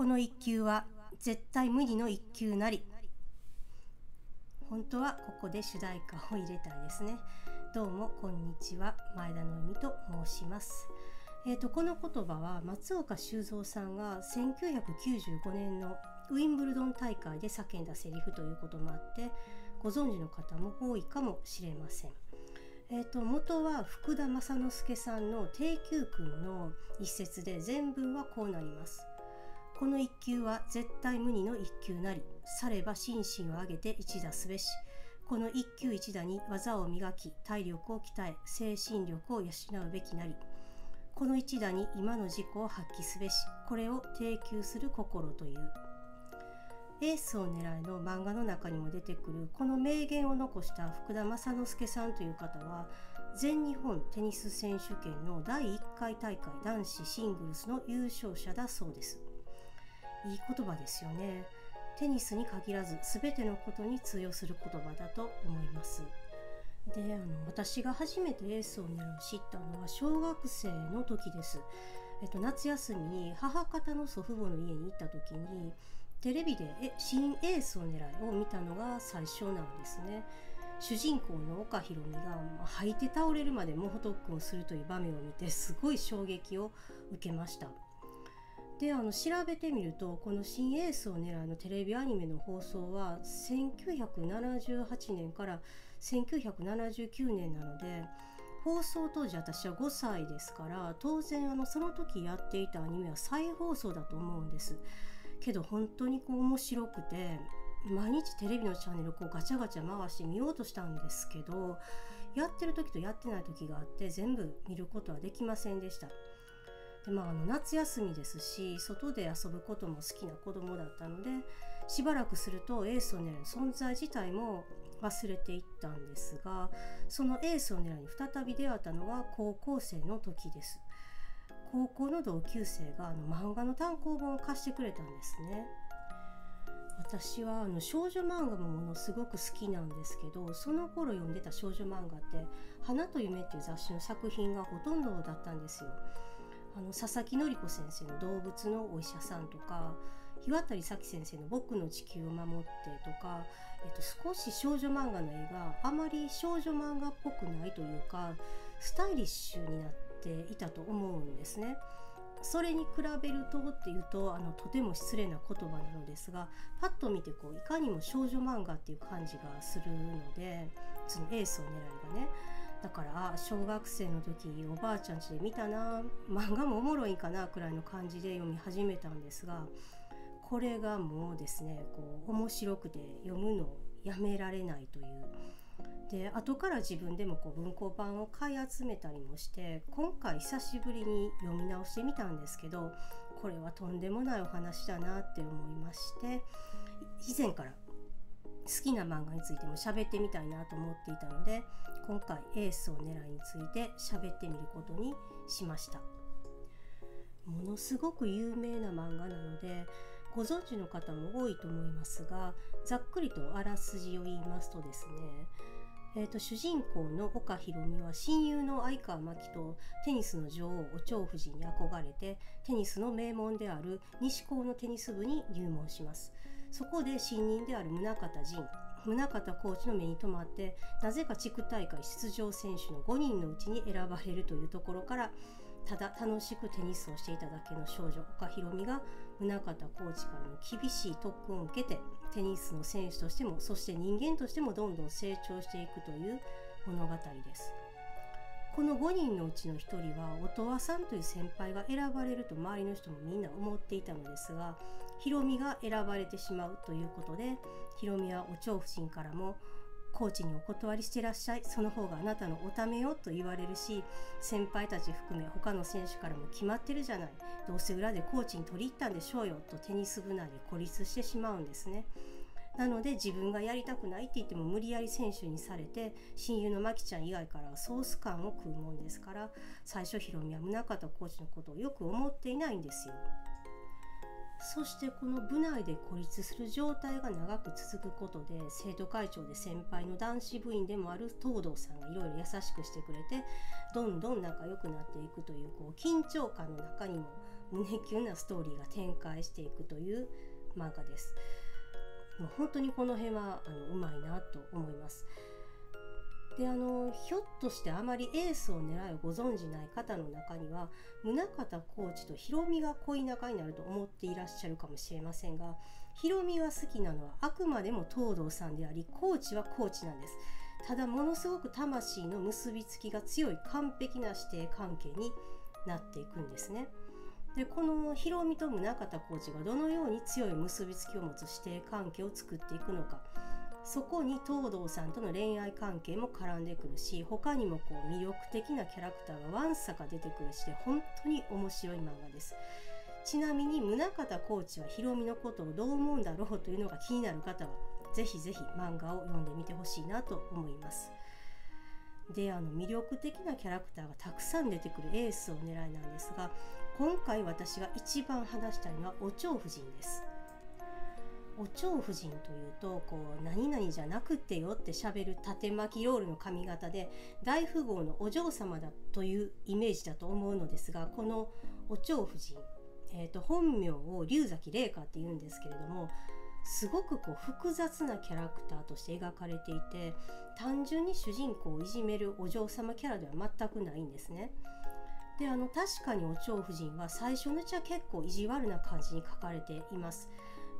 この1球は絶対無二の1球なり。本当はここで主題歌を入れたいですね。どうもこんにちは、前田の海と申します。この言葉は松岡修造さんが1995年のウィンブルドン大会で叫んだセリフということもあって、ご存知の方も多いかもしれません。元は福田正之助さんの定休君の一節で、全文はこうなります。この一球は絶対無二の一球なり、されば心身を上げて一打すべし。この一球一打に技を磨き、体力を鍛え、精神力を養うべきなり。この一打に今の自己を発揮すべし。これを提供する心という。エースを狙いの漫画の中にも出てくるこの名言を残した福田正之助さんという方は、全日本テニス選手権の第1回大会男子シングルスの優勝者だそうです。いい言葉ですよね。テニスに限らず全てのことに通用する言葉だと思います。で、私が初めてエースを狙う知ったのは小学生の時です。夏休みに母方の祖父母の家に行った時に、テレビで新エースを狙いを見たのが最初なんですね。主人公の岡ひろみが履いて倒れるまで猛特訓をするという場面を見て、すごい衝撃を受けました。で、調べてみると、この「新エースを狙い」のテレビアニメの放送は1978年から1979年なので、放送当時私は5歳ですから、当然その時やっていたアニメは再放送だと思うんです。けど本当に面白くて、毎日テレビのチャンネルをガチャガチャ回して見ようとしたんですけど、やってる時とやってない時があって、全部見ることはできませんでした。で、夏休みですし、外で遊ぶことも好きな子供だったので、しばらくするとエースを狙いの存在自体も忘れていったんですが、そのエースを狙いに再び出会ったのが高校生の時です。高校の同級生が漫画の単行本を貸してくれたんですね。私は少女漫画もものすごく好きなんですけど、その頃読んでた少女漫画って「花と夢」っていう雑誌の作品がほとんどだったんですよ。佐々木典子先生の「動物のお医者さん」とか、日渡り咲先生の「僕の地球を守って」とか、少し少女漫画の絵があまり少女漫画っぽくないというか、スタイリッシュになっていたと思うんですね。それに比べるとっていうと、とても失礼な言葉なのですが、パッと見ていかにも少女漫画っていう感じがするので、そのエースを狙いがね。だから小学生の時おばあちゃん家で見たな、漫画もおもろいかなくらいの感じで読み始めたんですが、これがもうですね、面白くて読むのをやめられないという。で、後から自分でも文庫版を買い集めたりもして、今回久しぶりに読み直してみたんですけど、これはとんでもないお話だなって思いまして、以前から好きな漫画についても喋ってみたいなと思っていたので、今回エースを狙いについて喋ってみることにしました。ものすごく有名な漫画なので、ご存知の方も多いと思いますが、ざっくりとあらすじを言いますとですね、主人公の岡ひろみは親友の相川真紀とテニスの女王お蝶夫人に憧れて、テニスの名門である西高のテニス部に入門します。そこで新任である宗像コーチの目に留まって、なぜか地区大会出場選手の5人のうちに選ばれるというところから、ただ楽しくテニスをしていただけの少女岡ひろみが、宗像コーチからの厳しい特訓を受けて、テニスの選手としても、そして人間としてもどんどん成長していくという物語です。この5人のうちの1人は音羽さんという先輩が選ばれると周りの人もみんな思っていたのですが、ひろみが選ばれてしまうということで、ひろみはお蝶夫人からもコーチにお断りしてらっしゃい、その方があなたのおためよと言われるし、先輩たち含め他の選手からも決まってるじゃない、どうせ裏でコーチに取り入ったんでしょうよとテニス部内で孤立してしまうんですね。なので自分がやりたくないって言っても無理やり選手にされて、親友のまきちゃん以外からはソース感を食うもんですから、最初ひろみは宗像コーチのことをよく思っていないんですよ。そしてこの部内で孤立する状態が長く続くことで、生徒会長で先輩の男子部員でもある東堂さんがいろいろ優しくしてくれて、どんどん仲良くなっていくという緊張感の中にも胸キュンなストーリーが展開していくという漫画です。もう本当にこの辺はうまいなと思います。でひょっとしてあまりエースを狙いをご存じない方の中には宗像コーチとヒロミが恋仲になると思っていらっしゃるかもしれませんが、ヒロミが好きなのはあくまでも東堂さんであり、コーチはコーチなんです。ただものすごく魂の結びつきが強い完璧な師弟関係になっていくんですね。でこのヒロミと宗像コーチがどのように強い結びつきを持つ師弟関係を作っていくのか、そこに東堂さんとの恋愛関係も絡んでくるし、他にもこう魅力的なキャラクターがわんさか出てくるしで、本当に面白い漫画です。ちなみに宗像コーチはヒロミのことをどう思うんだろうというのが気になる方はぜひぜひ漫画を読んでみてほしいなと思います。で魅力的なキャラクターがたくさん出てくるエースを狙いなんですが、今回私が一番話したいのはお蝶夫人です。お蝶夫人というとこう何々じゃなくてよってしゃべる縦巻きロールの髪型で大富豪のお嬢様だというイメージだと思うのですが、このお蝶夫人、本名を竜崎玲香っていうんですけれども、すごくこう複雑なキャラクターとして描かれていて、単純に主人公をいじめるお嬢様キャラでは全くないんですね。で確かにお蝶夫人は最初のうちは結構意地悪な感じに描かれています。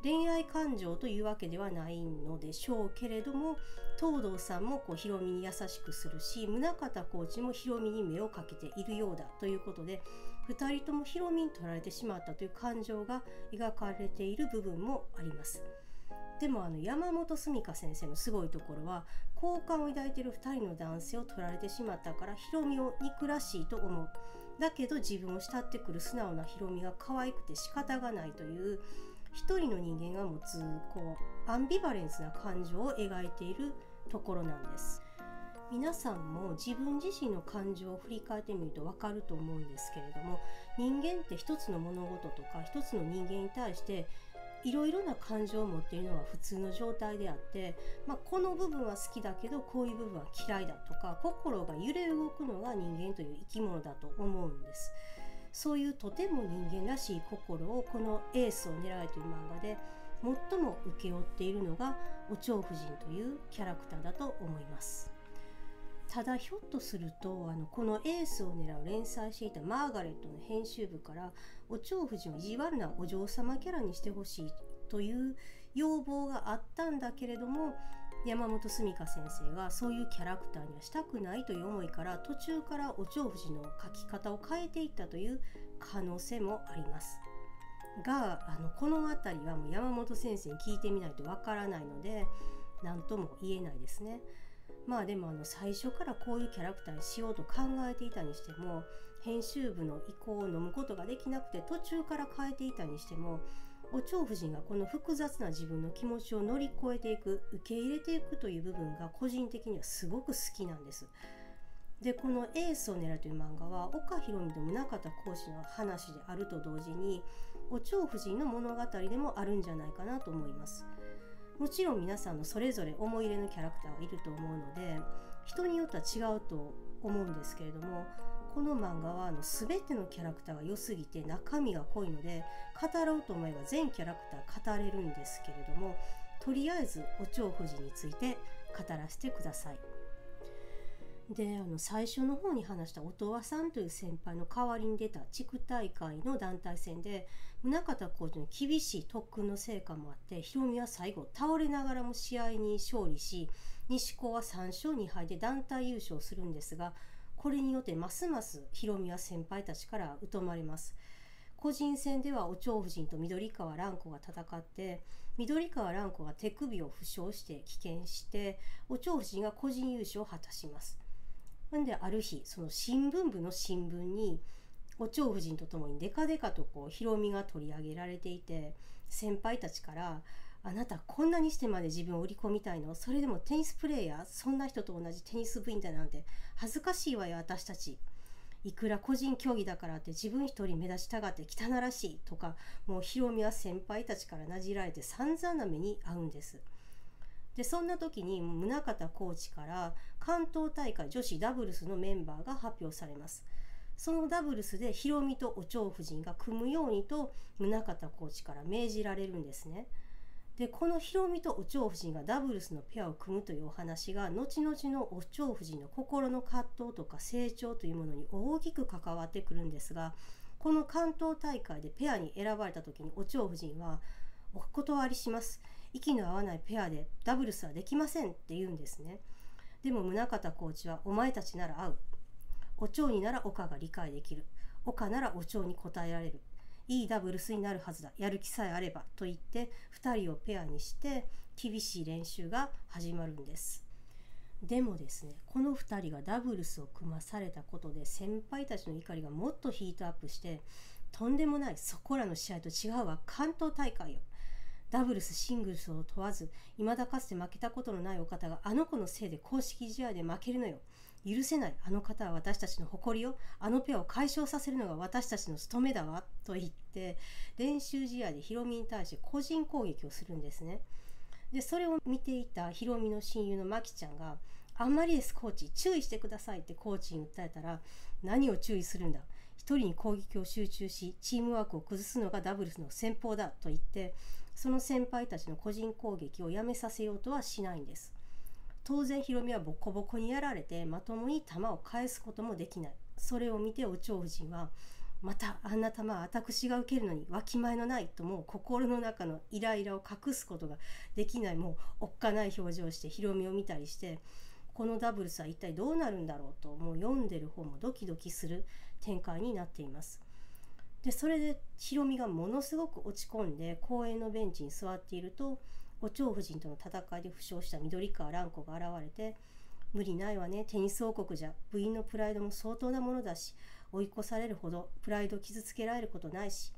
恋愛感情というわけではないのでしょうけれども、東堂さんもこうヒロミに優しくするし、宗像コーチもヒロミに目をかけているようだということで、2人ともヒロミに取られてしまったという感情が描かれている部分もあります。でも山本澄香先生のすごいところは、好感を抱いている2人の男性を取られてしまったからヒロミを憎らしいと思う、だけど自分を慕ってくる素直なヒロミが可愛くて仕方がないという一人の人間が持つこうアンビバレンスな感情を描いているところなんです。皆さんも自分自身の感情を振り返ってみると分かると思うんですけれども、人間って一つの物事とか一つの人間に対していろいろな感情を持っているのは普通の状態であって、この部分は好きだけどこういう部分は嫌いだとか、心が揺れ動くのが人間という生き物だと思うんです。そういうとても人間らしい心をこの「エースを狙い」という漫画で最も請け負っているのがお蝶夫人というキャラクターだと思います。ただひょっとするとこの「エースを狙う」連載していたマーガレットの編集部からお蝶夫人を意地悪なお嬢様キャラにしてほしいという要望があったんだけれども、山本澄香先生がそういうキャラクターにはしたくないという思いから、途中からお蝶夫人の描き方を変えていったという可能性もありますが、この辺りはもう山本先生に聞いてみないとわからないので何とも言えないですね。でも最初からこういうキャラクターにしようと考えていたにしても、編集部の意向を飲むことができなくて途中から変えていたにしても、お蝶夫人がこの複雑な自分の気持ちを乗り越えていく、受け入れていくという部分が個人的にはすごく好きなんです。でこの「エースを狙う」という漫画は岡ひろみと宗像講師の話であると同時に、お蝶夫人の物語でもあるんじゃないかなと思います。もちろん皆さんのそれぞれ思い入れのキャラクターはいると思うので、人によっては違うと思うんですけれども、この漫画は全てのキャラクターが良すぎて中身が濃いので、語ろうと思えば全キャラクター語れるんですけれども、とりあえずお蝶夫人について語らせてください。で最初の方に話した音羽さんという先輩の代わりに出た地区大会の団体戦で、宗像コーチの厳しい特訓の成果もあってヒロミは最後倒れながらも試合に勝利し、西高は3勝2敗で団体優勝するんですが、これによってますますヒロミは先輩たちから疎まれます。個人戦ではお蝶夫人と緑川蘭子が戦って、緑川蘭子が手首を負傷して棄権して、お蝶夫人が個人優勝を果たします。である日、その新聞部の新聞にお蝶夫人と共にデカデカとこうヒロミが取り上げられていて、先輩たちから「あなたこんなにしてまで自分を売り込みたいの？それでもテニスプレーヤー？そんな人と同じテニス部員だなんて恥ずかしいわよ私たち。いくら個人競技だからって自分一人目立ちたがって汚らしい」とか、もうヒロミは先輩たちからなじられて散々な目に遭うんです。でそんな時に宗像コーチから関東大会女子ダブルスのメンバーが発表されます。そのダブルスでひろみとお蝶夫人が組むようにと宗像コーチから命じられるんですね。でこのひろみとお蝶夫人がダブルスのペアを組むというお話が後々のお蝶夫人の心の葛藤とか成長というものに大きく関わってくるんですが、この関東大会でペアに選ばれた時にお蝶夫人は「お断りします。息の合わないペアでダブルスはできません」って言うんですね。でも宗像コーチは「お前たちなら会う。お蝶になら岡が理解できる。岡ならお蝶に応えられる。いいダブルスになるはずだ。やる気さえあれば」と言って2人をペアにして厳しい練習が始まるんです。でもですね、この2人がダブルスを組まされたことで先輩たちの怒りがもっとヒートアップして、とんでもない、そこらの試合と違うわ、関東大会よ、ダブルスシングルスを問わず未だかつて負けたことのないお方があの子のせいで公式試合で負けるのよ、許せない、あの方は私たちの誇りよ、あのペアを解消させるのが私たちの務めだわと言って練習試合でヒロミに対して個人攻撃をするんですね。でそれを見ていたヒロミの親友のマキちゃんが「あんまりですコーチ、注意してください」ってコーチに訴えたら「何を注意するんだ、一人に攻撃を集中しチームワークを崩すのがダブルスの戦法だ」と言ってその先輩たちの個人攻撃をやめさせようとはしないんです。当然ヒロミはボコボコにやられてまともに球を返すこともできない。それを見てお蝶夫人は「またあんな球は私が受けるのにわきまえのない」ともう心の中のイライラを隠すことができない、もうおっかない表情をしてヒロミを見たりして、このダブルスは一体どうなるんだろうともう読んでる方もドキドキする展開になっています。でそれでヒロミがものすごく落ち込んで公園のベンチに座っていると、お蝶夫人との戦いで負傷した緑川蘭子が現れて「無理ないわね、テニス王国じゃ部員のプライドも相当なものだし、追い越されるほどプライドを傷つけられることないし、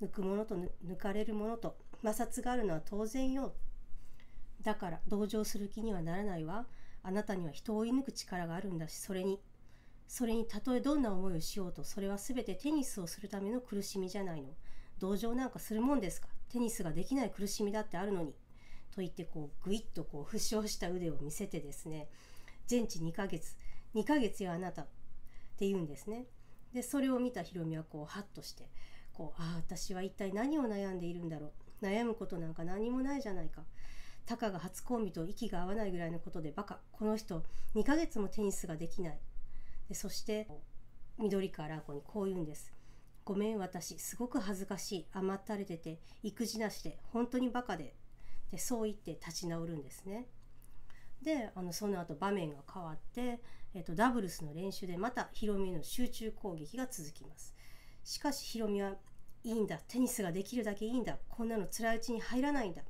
抜くものと抜かれるものと摩擦があるのは当然よ、だから同情する気にはならないわ、あなたには人を追い抜く力があるんだし、それにたとえどんな思いをしようとそれは全てテニスをするための苦しみじゃないの、同情なんかするもんですか、テニスができない苦しみだってあるのに」と言ってこうぐいっとこう負傷した腕を見せてですね、全治2ヶ月よあなたって言うんですね。でそれを見たヒロミはこうハッとしてこう、ああ私は一体何を悩んでいるんだろう、悩むことなんか何もないじゃないか、たかが初コンビと息が合わないぐらいのことでバカ、この人2ヶ月もテニスができない。でそして緑川蘭子にこう言うんです。ごめん私すごく恥ずかしい、甘ったれてて育児なしで本当にバカで、でそう言って立ち直るんですね。でその後場面が変わって、ダブルスの練習でまたヒロミの集中攻撃が続きます。しかしヒロミは「いいんだ、テニスができるだけいいんだ、こんなのつらいうちに入らないんだ、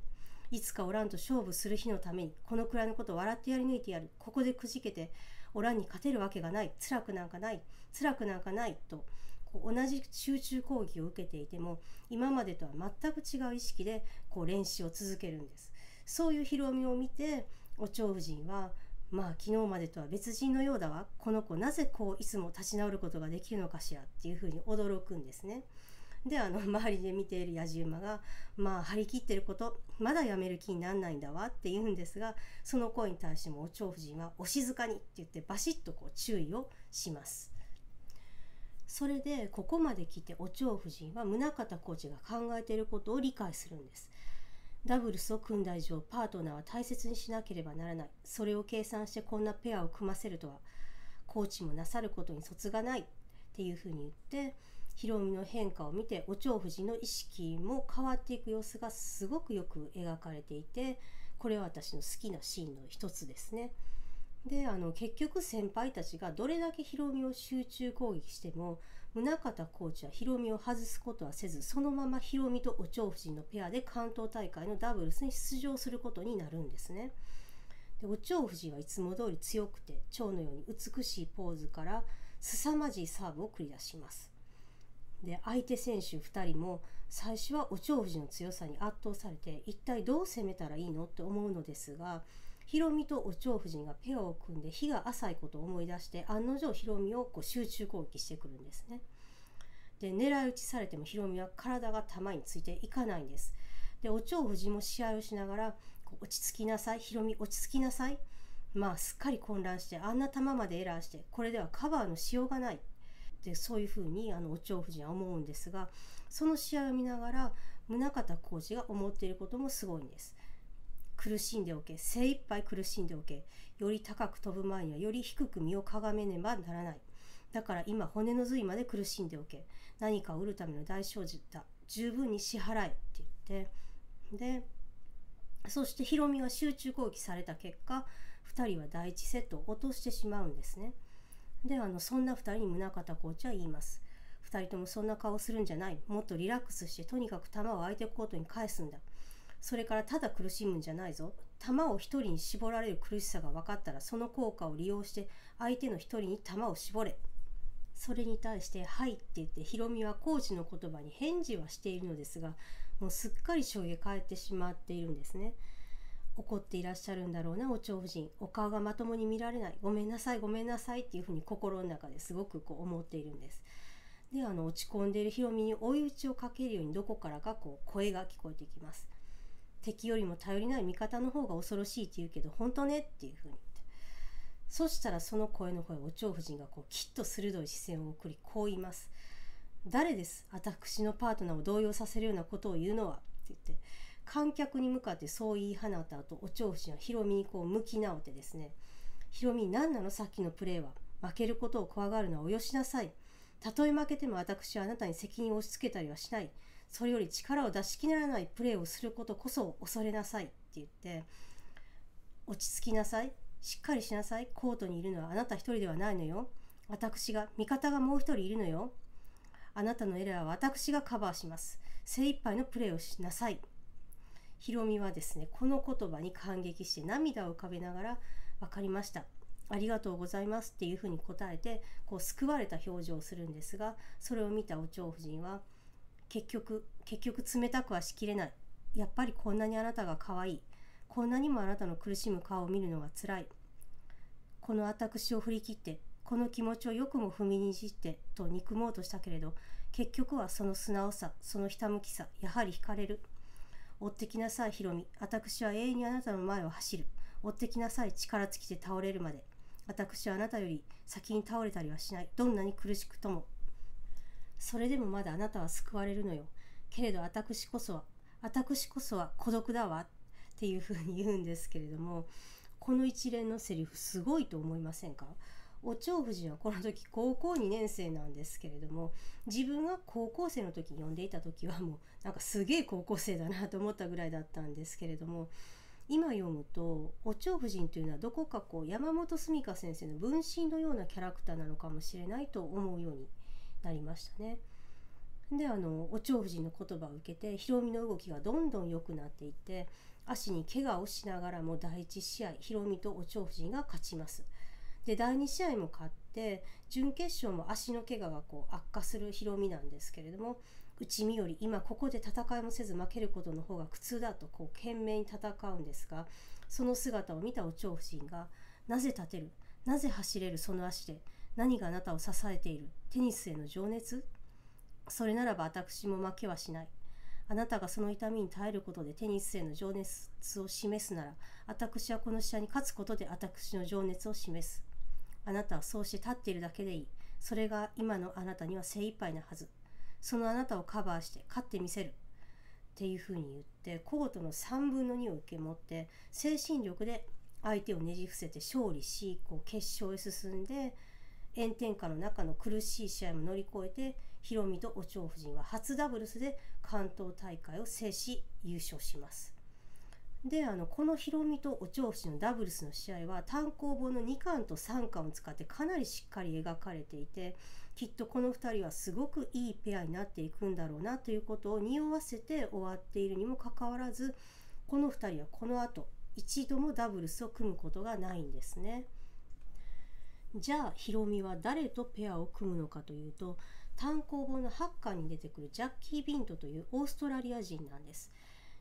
いつかおらんと勝負する日のためにこのくらいのことを笑ってやり抜いてやる、ここでくじけておらんに勝てるわけがない、辛くなんかない、辛くなんかない」と同じ集中攻撃を受けていても今までとは全く違う意識でこう練習を続けるんです。そういうヒロミを見てお蝶夫人は「まあ昨日までとは別人のようだわ、この子なぜこういつも立ち直ることができるのかしら」っていうふうに驚くんですね。で周りで見ているやじ馬が「まあ張り切ってること、まだやめる気になんないんだわ」って言うんですが、その声に対してもお蝶夫人は「お静かに」って言ってバシッとこう注意をします。それでここまで来てお蝶夫人は宗像コーチが考えていることを理解するんです。ダブルスを組んだ以上パートナーは大切にしなければならない、それを計算してこんなペアを組ませるとはコーチもなさることに卒がないっていうふうに言って、ヒロミの変化を見てお蝶夫人の意識も変わっていく様子がすごくよく描かれていて、これは私の好きなシーンの一つですね。で結局先輩たちがどれだけヒロミを集中攻撃しても宗像コーチはヒロミを外すことはせず、そのままヒロミとお蝶夫人のペアで関東大会のダブルスに出場することになるんですね。でお蝶夫人はいつも通り強くて蝶のように美しいポーズから凄まじいサーブを繰り出します。で相手選手2人も最初はお蝶夫人の強さに圧倒されて一体どう攻めたらいいのって思うのですが、ヒロミとお蝶夫人がペアを組んで日が浅いことを思い出して案の定ヒロミをこう集中攻撃してくるんですね。で狙い撃ちされてもヒロミは体が球についていかないんです。でお蝶夫人も試合をしながら「落ち着きなさいヒロミ、落ち着きなさい、まあすっかり混乱してあんな球までエラーしてこれではカバーのしようがない」っってそういうふうにお蝶夫人は思うんですが、その試合を見ながら宗像コーチが思っていることもすごいんです。苦しんでおけ、精一杯苦しんでおけ、より高く飛ぶ前にはより低く身をかがめねばならない、だから今骨の髄まで苦しんでおけ、何かを得るための代償時だ、十分に支払えって言って、でそしてヒロミは集中攻撃された結果、2人は第1セットを落としてしまうんですね。でそんな2人に宗像コーチは言います。2人ともそんな顔するんじゃない、もっとリラックスしてとにかく球を相手コートに返すんだ、それからただ苦しむんじゃないぞ、球を1人に絞られる苦しさが分かったらその効果を利用して相手の1人に球を絞れ。それに対して「はい」って言ってヒロミはコーチの言葉に返事はしているのですが、もうすっかり将棋変えてしまっているんですね。怒っていらっしゃるんだろうなお蝶夫人、お顔がまともに見られない、ごめんなさいごめんなさいっていうふうに心の中ですごくこう思っているんです。で落ち込んでいるヒロミに追い打ちをかけるようにどこからかこう声が聞こえてきます。敵よりも頼りない味方の方が恐ろしいって言うけど本当ねっていうふうに言って、そしたらその声の声をお蝶夫人がこうきっと鋭い視線を送り、こう言います。誰です、私のパートナーを動揺させるようなことを言うのはって言って、観客に向かってそう言い放った後、お蝶夫人はヒロミにこう向き直ってですね、ヒロミ何なのさっきのプレーは、負けることを怖がるのはおよしなさい、たとえ負けても私はあなたに責任を押し付けたりはしない、それより力を出しきらないプレーをすることこそ恐れなさいって言って、落ち着きなさい、しっかりしなさい、コートにいるのはあなた一人ではないのよ、私が、味方がもう一人いるのよ、あなたのエラーは私がカバーします、精一杯のプレーをしなさい。ヒロミはですねこの言葉に感激して涙を浮かべながら、分かりましたありがとうございますっていうふうに答えて、こう救われた表情をするんですが、それを見たお蝶夫人は結局冷たくはしきれない、やっぱりこんなにあなたが可愛い、こんなにもあなたの苦しむ顔を見るのがつらい、この私を振り切ってこの気持ちをよくも踏みにじってと憎もうとしたけれど、結局はその素直さ、そのひたむきさ、やはり惹かれる、追ってきなさいヒロミ、私は永遠にあなたの前を走る、追ってきなさい、力尽きて倒れるまで、私はあなたより先に倒れたりはしない、どんなに苦しくとも、それでもまだあなたは救われるのよ、けれど私こそは孤独だわっていうふうに言うんですけれども、この一連のセリフすごいと思いませんか。お蝶夫人はこの時高校2年生なんですけれども、自分が高校生の時に読んでいた時はもうなんかすげえ高校生だなと思ったぐらいだったんですけれども、今読むとお蝶夫人というのはどこかこう山本澄香先生の分身のようなキャラクターなのかもしれないと思うようになりましたね。でお蝶夫人の言葉を受けてヒロミの動きがどんどん良くなっていって、足に怪我をしながらも第1試合ヒロミとお蝶夫人が勝ちます。で第2試合も勝って、準決勝も足の怪我がこう悪化するヒロミなんですけれども、内身より今ここで戦いもせず負けることの方が苦痛だとこう懸命に戦うんですが、その姿を見たお蝶夫人が、なぜ立てる、なぜ走れるその足で、何があなたを支えている、テニスへの情熱、それならば私も負けはしない、あなたがその痛みに耐えることでテニスへの情熱を示すなら、私はこの試合に勝つことで私の情熱を示す、あなたはそうして立っているだけでいい、それが今のあなたには精一杯なはず、そのあなたをカバーして勝ってみせるっていうふうに言って、コートの3分の2を受け持って精神力で相手をねじ伏せて勝利し、こう決勝へ進んで、炎天下の中の苦しい試合も乗り越えて、ヒロミとお蝶夫人は初ダブルスで関東大会を制し優勝します。でこのヒロミとお蝶夫人のダブルスの試合は単行本の2巻と3巻を使ってかなりしっかり描かれていて、きっとこの2人はすごくいいペアになっていくんだろうなということを匂わせて終わっているにもかかわらず、この2人はこのあと一度もダブルスを組むことがないんですね。じゃあヒロミは誰とペアを組むのかというと、単行本の8巻に出てくるジャッキー・ビントというオーストラリア人なんです。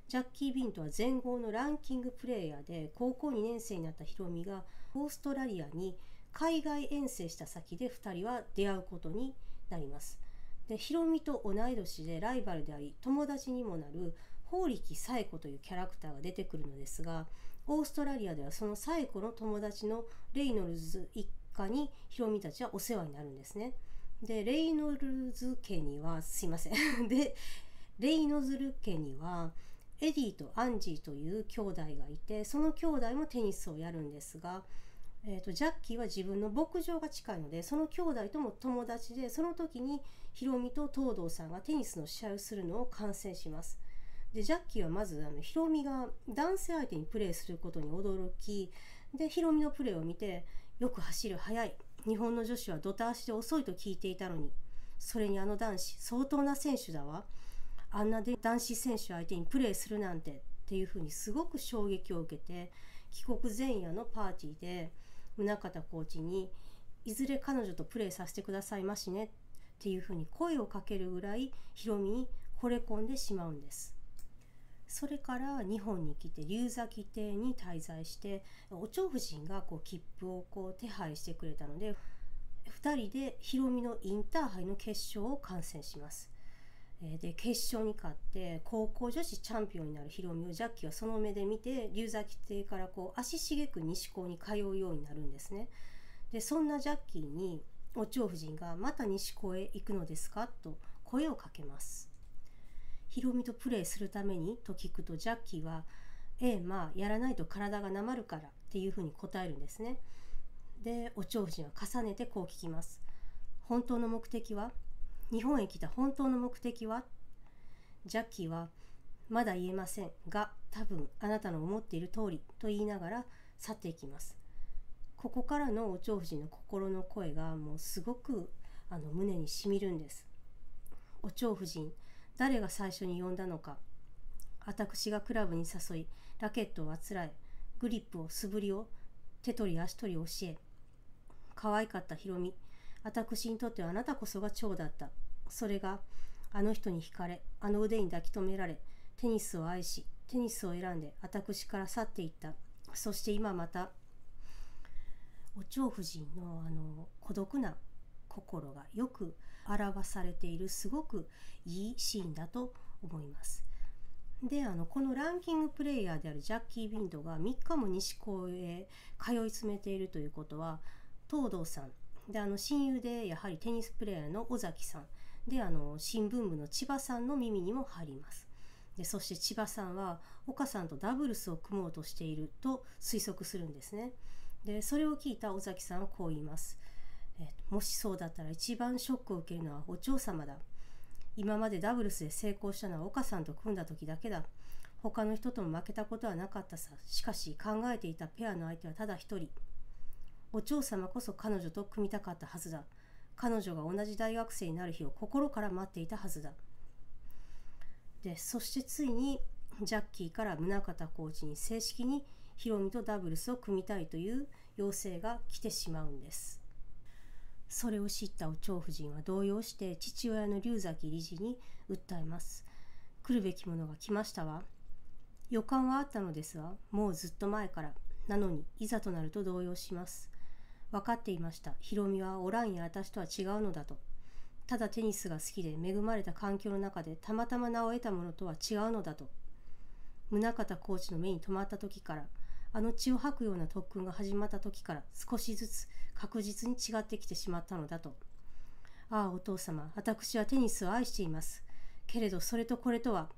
ジャッキー・ビントは全豪のランキングプレーヤーで、高校2年生になったヒロミがオーストラリアに海外遠征した先で2人は出会うことになります。でヒロミと同い年でライバルであり友達にもなる宝力彩子というキャラクターが出てくるのですが、オーストラリアではその彩子の友達のレイノルズ一家にヒロミたちはお世話になるんですね。でレイノルズ家にはすいませんでレイノズル家にはエディとアンジーという兄弟がいて、その兄弟もテニスをやるんですが、ジャッキーは自分の牧場が近いのでその兄弟とも友達で、その時にヒロミと東堂さんがテニスの試合をするのを観戦します。でジャッキーはまずヒロミが男性相手にプレーすることに驚き、でヒロミのプレーを見て「よく走る、速い、日本の女子はドタ足で遅いと聞いていたのに、それにあの男子相当な選手だわ、あんなで男子選手相手にプレーするなんて」っていうふうにすごく衝撃を受けて、帰国前夜のパーティーで宗像コーチに「いずれ彼女とプレーさせてくださいましね」っていうふうに声をかけるぐらいヒロミに惚れ込んでしまうんです。それから日本に来て龍崎邸に滞在して、お蝶夫人が切符を手配してくれたので2人でヒロミのインターハイの決勝を観戦します。で決勝に勝って高校女子チャンピオンになるヒロミをジャッキーはその目で見て、龍崎邸から足しげく西高に通うようになるんですね。でそんなジャッキーにお蝶夫人が「また西高へ行くのですか?」と声をかけます。ヒロミとプレーするためにと聞くとジャッキーは「ええ、まあやらないと体がなまるから」っていうふうに答えるんですね。でお蝶夫人は重ねて聞きます。本当の目的は、日本へ来た本当の目的は。ジャッキーは「まだ言えませんが、多分あなたの思っている通り」と言いながら去っていきます。ここからのお蝶夫人の心の声がもうすごく胸にしみるんです。お蝶夫人、誰が最初に呼んだのか。私がクラブに誘い、ラケットをあつらえ、グリップを、素振りを、手取り足取り教え。可愛かったヒロミ、私にとってはあなたこそが蝶だった。それが、あの人に惹かれ、あの腕に抱き留められ、テニスを愛し、テニスを選んで、私から去っていった。そして今また。お蝶夫人の孤独な心がよく表されている、すごくいいシーンだと思います。でこのランキングプレイヤーであるジャッキー・ビンドが3日も西高へ通い詰めているということは、東堂さんで親友でやはりテニスプレイヤーの尾崎さんで新聞部の千葉さんの耳にも入ります。でそして千葉さんは岡さんとダブルスを組もうとしていると推測するんですね。でそれを聞いた尾崎さんはこう言います。もしそうだったら一番ショックを受けるのはお嬢様だ。今までダブルスで成功したのは岡さんと組んだ時だけだ。他の人とも負けたことはなかったさ。しかし考えていたペアの相手はただ一人。お嬢様こそ彼女と組みたかったはずだ。彼女が同じ大学生になる日を心から待っていたはずだ。でそしてついにジャッキーから宗像コーチに正式にヒロミとダブルスを組みたいという要請が来てしまうんです。それを知ったお蝶夫人は動揺して父親の龍崎理事に訴えます。来るべきものが来ましたわ。予感はあったのですわ。もうずっと前から。なのにいざとなると動揺します。分かっていました。ヒロミはおらんや私とは違うのだと。ただテニスが好きで恵まれた環境の中でたまたま名を得たものとは違うのだと。宗像コーチの目に留まった時から、血を吐くような特訓が始まった時から、少しずつ確実に違ってきてしまったのだと。ああお父様、私はテニスを愛していますけれど、それとこれとは、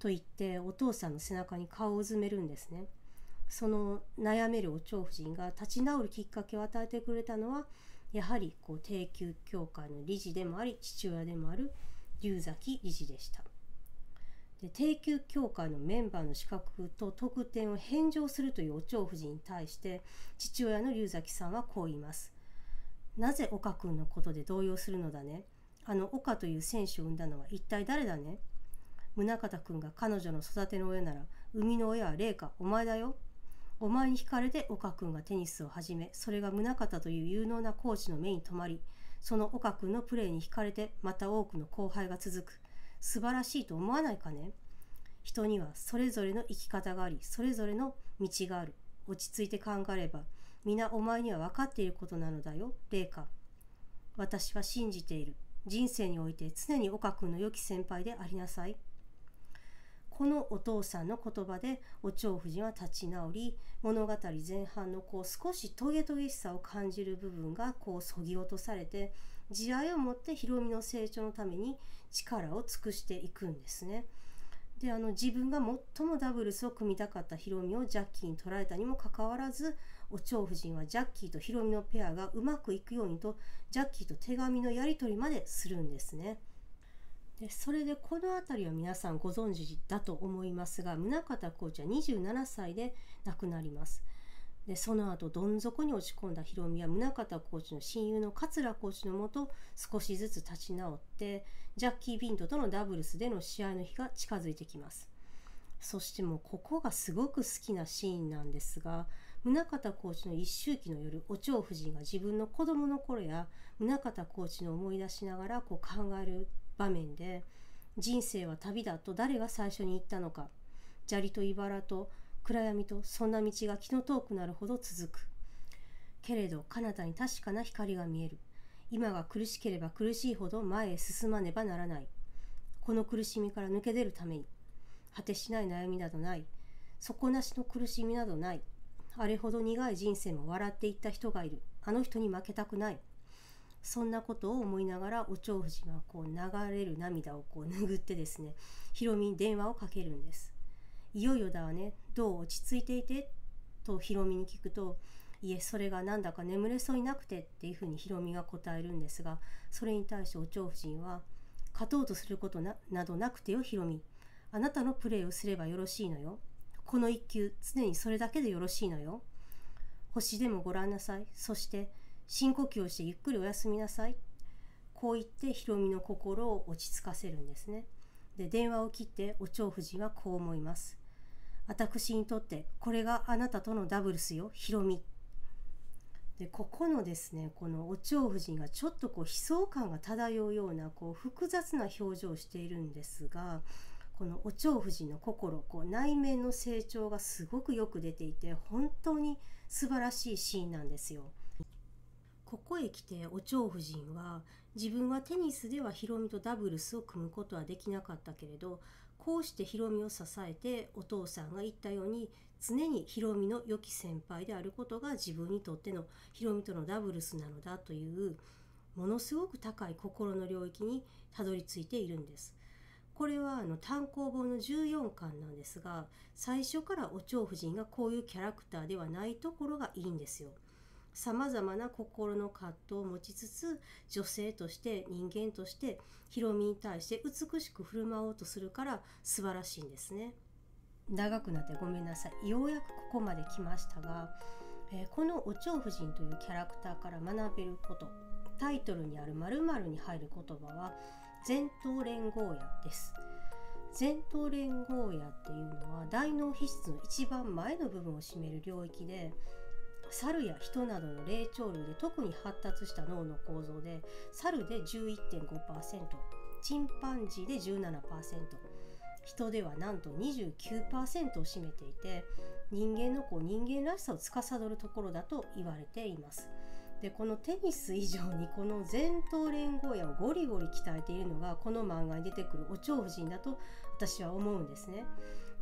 と言ってお父さんの背中に顔をうずめるんですね。その悩めるお蝶夫人が立ち直るきっかけを与えてくれたのは、やはり低級協会の理事でもあり父親でもある龍崎理事でした。で低級協会のメンバーの資格と特典を返上するというお蝶夫人に対して父親の龍崎さんはこう言います。なぜ岡君のことで動揺するのだね。岡という選手を生んだのは一体誰だね。宗像君が彼女の育ての親なら、生みの親は麗華、お前だよ。お前に惹かれて岡君がテニスを始め、それが宗像という有能なコーチの目に留まり、その岡君のプレーに惹かれてまた多くの後輩が続く。素晴らしいと思わないかね。人にはそれぞれの生き方があり、それぞれの道がある。落ち着いて考えれば、皆お前には分かっていることなのだよ、麗華。私は信じている。人生において常に岡君の良き先輩でありなさい。このお父さんの言葉でお蝶夫人は立ち直り、物語前半の少しトゲトゲしさを感じる部分がそぎ落とされて、慈愛を持ってヒロミの成長のために力を尽くしていくんですね。で、自分が最もダブルスを組みたかったヒロミをジャッキーに取られたにもかかわらず、お蝶夫人はジャッキーとヒロミのペアがうまくいくようにと、ジャッキーと手紙のやり取りまでするんですね。で、それでこの辺りは皆さんご存知だと思いますが、宗像コーチは27歳で亡くなります。で、その後どん底に落ち込んだヒロミは宗像コーチの親友の桂コーチのもと少しずつ立ち直って、ジャッキー・ビントとのダブルスでの試合の日が近づいてきます。そしてもうここがすごく好きなシーンなんですが、宗像コーチの一周忌の夜、お蝶夫人が自分の子供の頃や宗像コーチの思い出しながらこう考える場面で、人生は旅だと誰が最初に言ったのか、砂利と茨と暗闇と、そんな道が気の遠くなるほど続く。けれど彼方に確かな光が見える。今が苦しければ苦しいほど前へ進まねばならない。この苦しみから抜け出るために、果てしない悩みなどない。底なしの苦しみなどない。あれほど苦い人生も笑っていった人がいる。あの人に負けたくない。そんなことを思いながら、お蝶夫人はこう流れる涙をこう拭ってですね、ヒロミに電話をかけるんです。いよいよだわね、どう落ち着いていてとヒロミに聞くと、いえ、それがなんだか眠れそうになくてっていうふうにヒロミが答えるんですが、それに対してお蝶夫人は、勝とうとすることなどなくてよ、ヒロミ。あなたのプレーをすればよろしいのよ。この一球、常にそれだけでよろしいのよ。星でもご覧なさい。そして、深呼吸をしてゆっくりお休みなさい。こう言ってヒロミの心を落ち着かせるんですね。で、電話を切ってお蝶夫人はこう思います。私にとってこれがあなたとのダブルスよ、ヒロミ。で、ここのですね、このお蝶夫人がちょっとこう悲壮感が漂うようなこう複雑な表情をしているんですが、このお蝶夫人の心、こう内面の成長がすごくよく出ていて、本当に素晴らしいシーンなんですよ。ここへ来てお蝶夫人は、自分はテニスではヒロミとダブルスを組むことはできなかったけれど、こうしてヒロミを支えて、お父さんが言ったように常にヒロミの良き先輩であることが自分にとってのヒロミとのダブルスなのだという、ものすごく高い心の領域にたどり着いているんです。これは単行本の14巻なんですが、最初からお蝶夫人がこういうキャラクターではないところがいいんですよ。さまざまな心の葛藤を持ちつつ、女性として人間としてヒロミに対して美しく振る舞おうとするから素晴らしいんですね。長くなってごめんなさい。ようやくここまで来ましたが、このお蝶夫人というキャラクターから学べること、タイトルにある〇〇に入る言葉は前頭連合野です。前頭連合野っていうのは大脳皮質の一番前の部分を占める領域で、猿や人などの霊長類で特に発達した脳の構造で、猿で 11.5%、 チンパンジーで 17%、 人ではなんと 29% を占めていて、人間のこう人間らしさを司るところだと言われています。で、このテニス以上にこの前頭連合野をゴリゴリ鍛えているのが、この漫画に出てくるお蝶夫人だと私は思うんですね。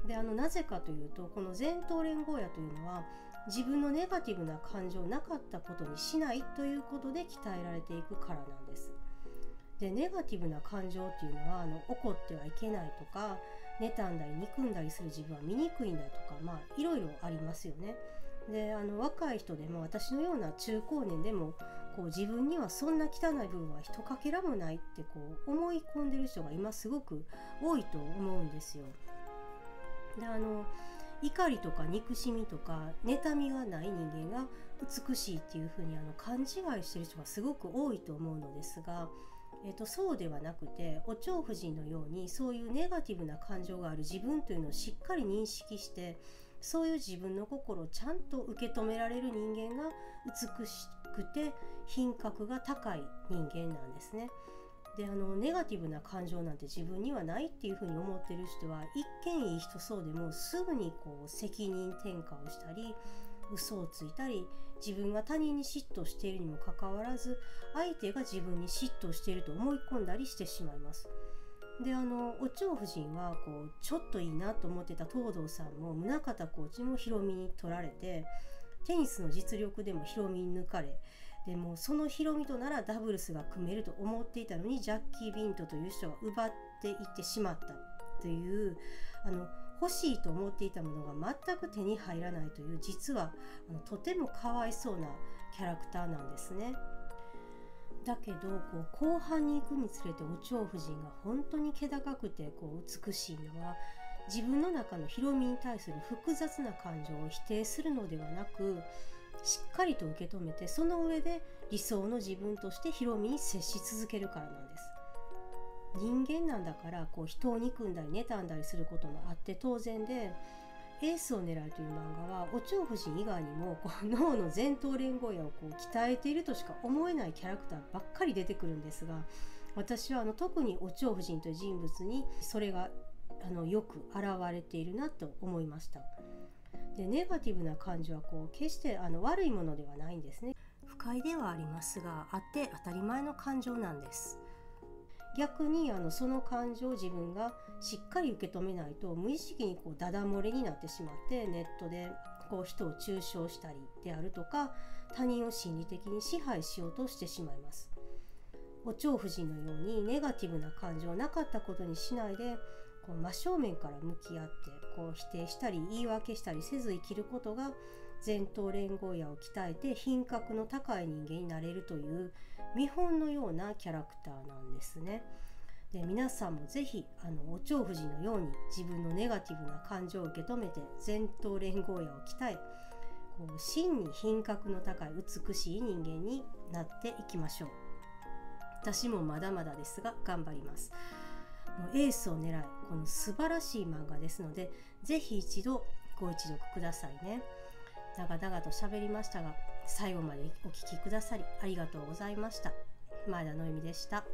で、なぜかというと、この前頭連合野というのは、自分のネガティブな感情をなかったことにしないということで鍛えられていくからなんです。で、ネガティブな感情っていうのは怒ってはいけないとか、妬んだり憎んだりする自分は醜いんだとか、まあいろいろありますよね。で、若い人でも私のような中高年でもこう自分にはそんな汚い部分は一かけらもないってこう思い込んでる人が今すごく多いと思うんですよ。で、怒りとか憎しみとか妬みがない人間が美しいっていうふうに勘違いしてる人がすごく多いと思うのですが、そうではなくて、お蝶夫人のようにそういうネガティブな感情がある自分というのをしっかり認識して、そういう自分の心をちゃんと受け止められる人間が美しくて品格が高い人間なんですね。で、ネガティブな感情なんて自分にはないっていうふうに思ってる人は、一見いい人そうでもすぐにこう責任転嫁をしたり、嘘をついたり、自分が他人に嫉妬しているにもかかわらず相手が自分に嫉妬していると思い込んだりしてしまいます。で、お蝶夫人はこうちょっといいなと思ってた東堂さんも宗像コーチもヒロミに取られて、テニスの実力でもヒロミに抜かれ、でもそのヒロミとならダブルスが組めると思っていたのに、ジャッキー・ビントという人が奪っていってしまったという、欲しいと思っていたものが全く手に入らないという、実はとてもかわいそうなキャラクターなんですね。だけど後半に行くにつれてお蝶夫人が本当に気高くて美しいのは、自分の中のヒロミに対する複雑な感情を否定するのではなく、しっかりと受け止めて、その上で理想の自分としてヒロミに接し続けるからなんです。人間なんだから、人を憎んだり妬んだりすることもあって当然で、エースを狙いという漫画はお蝶夫人以外にも脳の前頭連合野を鍛えているとしか思えないキャラクターばっかり出てくるんですが、私は特にお蝶夫人という人物にそれがよく現れているなと思いました。でネガティブな感情は決して悪いものではないんですね。不快ではありますが、あって当たり前の感情なんです。逆にその感情を自分がしっかり受け止めないと、無意識にダダ漏れになってしまって、ネットで人を中傷したりであるとか、他人を心理的に支配しようとしてしまいます。お蝶夫人のようにネガティブな感情をなかったことにしないで、真正面から向き合って否定したり言い訳したりせず生きることが、前頭連合野を鍛えて品格の高い人間になれるという見本のようなキャラクターなんですね。で皆さんもぜひお蝶夫人のように自分のネガティブな感情を受け止めて、前頭連合野を鍛え、真に品格の高い美しい人間になっていきましょう。私もまだまだですが頑張ります。エースを狙い、この素晴らしい漫画ですので、ぜひ一度ご一読くださいね。長々と喋りましたが、最後までお聞きくださりありがとうございました。前田のえみでした。